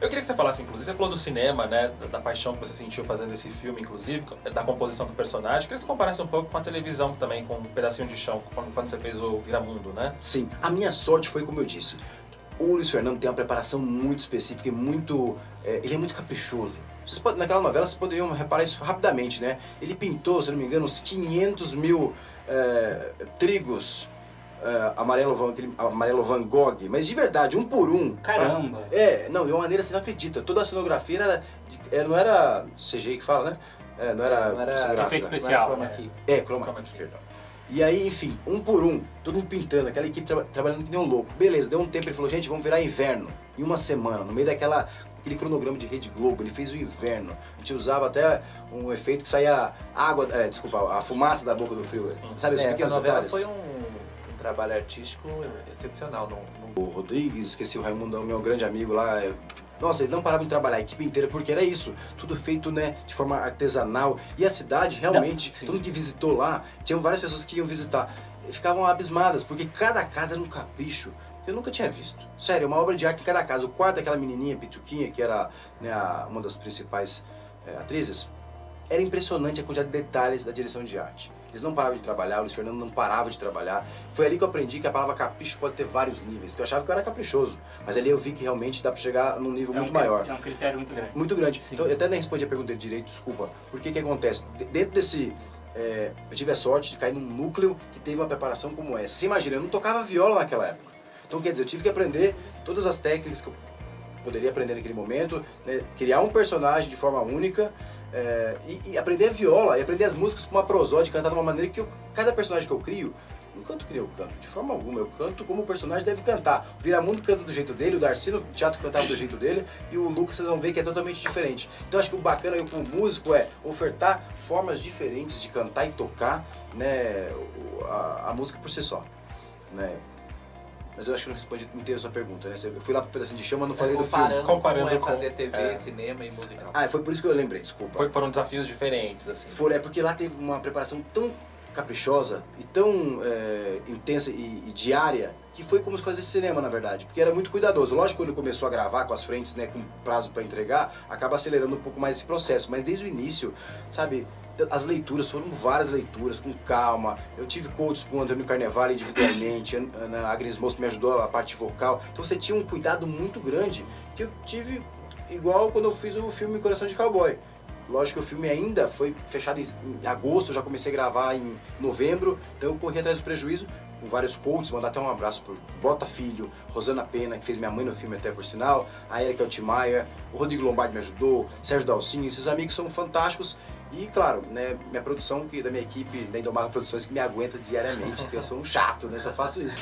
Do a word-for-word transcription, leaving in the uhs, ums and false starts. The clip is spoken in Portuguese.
Eu queria que você falasse, inclusive, você falou do cinema, né, da paixão que você sentiu fazendo esse filme, inclusive, da composição do personagem. Eu queria que você comparasse um pouco com a televisão também, com um pedacinho de chão, quando você fez o Viramundo, né? Sim. A minha sorte foi, como eu disse, o Luiz Fernando tem uma preparação muito específica e muito... É, ele é muito caprichoso. Vocês podem, naquela novela, vocês poderiam reparar isso rapidamente, né? Ele pintou, se não me engano, uns quinhentos mil é, trigos... Uh, amarelo, Van, amarelo Van Gogh, mas de verdade, um por um. Caramba! Pra, é, não, de uma maneira você não acredita. Toda a cenografia era, era, não era C G I que fala, né? É, não era, não era efeito especial. Não era chroma key. É, chroma key, perdão. E aí, enfim, um por um, todo mundo pintando, aquela equipe tra trabalhando que nem um louco. Beleza, deu um tempo, ele falou, gente, vamos virar inverno. Em uma semana, no meio daquela... aquele cronograma de Rede Globo, ele fez o inverno. A gente usava até um efeito que saía água, é, desculpa, a fumaça da boca do frio. Sabe, os é, pequenos detalhes. Foi um... trabalho artístico excepcional. Não, não... O Rodrigues, esqueci, o Raimundo, meu grande amigo lá, é... nossa, ele não parava de trabalhar a equipe inteira, porque era isso, tudo feito, né, de forma artesanal, e a cidade realmente, não, todo mundo que visitou lá, tinham várias pessoas que iam visitar, e ficavam abismadas, porque cada casa era um capricho, que eu nunca tinha visto. Sério, uma obra de arte em cada casa. O quarto daquela menininha, Pituquinha, que era, né, a, uma das principais é, atrizes, era impressionante a quantidade de detalhes da direção de arte. Eles não paravam de trabalhar, o Luiz Fernando não parava de trabalhar. Foi ali que eu aprendi que a palavra capricho pode ter vários níveis, que eu achava que eu era caprichoso. Mas ali eu vi que realmente dá pra chegar num nível é muito um, maior. É um critério muito grande. Muito grande. Sim. Então eu até nem respondi a pergunta dele direito, desculpa. Porque que acontece? Dentro desse... É, eu tive a sorte de cair num núcleo que teve uma preparação como essa. Você imagina, eu não tocava viola naquela época. Então quer dizer, eu tive que aprender todas as técnicas que eu poderia aprender naquele momento, né? Criar um personagem de forma única, É, e, e aprender a viola, e aprender as músicas com uma prosódia, cantar de uma maneira que eu, cada personagem que eu crio, não canto que nem eu canto, de forma alguma, eu canto como o personagem deve cantar. O Viramundo canta do jeito dele, o Darcy no teatro cantava do jeito dele, e o Lucas vocês vão ver que é totalmente diferente. Então acho que o bacana eu como músico é ofertar formas diferentes de cantar e tocar, né, a, a música por si só, né. Mas eu acho que não respondi inteiro a sua pergunta, né? Eu fui lá pro pedacinho de chama, não falei do filme. Comparando como é fazer com... T V, é... cinema e musical. Ah, foi por isso que eu lembrei, desculpa. Foi, foram desafios diferentes, assim. Foram, é porque lá teve uma preparação tão caprichosa e tão é, intensa e, e diária, que foi como se fazer cinema, na verdade. Porque era muito cuidadoso. Lógico, quando começou a gravar com as frentes, né, com prazo pra entregar, acaba acelerando um pouco mais esse processo. Mas desde o início, sabe... As leituras, foram várias leituras, com calma. Eu tive coaches com o Antônio Carnevale individualmente, a Agnes Moço me ajudou a parte vocal. Então você tinha um cuidado muito grande, que eu tive igual quando eu fiz o filme Coração de Cowboy. Lógico que o filme ainda foi fechado em agosto, eu já comecei a gravar em novembro, então eu corri atrás do prejuízo com vários coaches, mandar até um abraço pro Bota Filho, Rosana Pena, que fez minha mãe no filme até por sinal, a Erika Altmaier, o Rodrigo Lombardi me ajudou, Sérgio Dalcinho, esses amigos são fantásticos. E, claro, né, minha produção, que, da minha equipe, da Indomara Produções, que me aguenta diariamente, que eu sou um chato, né, só faço isso.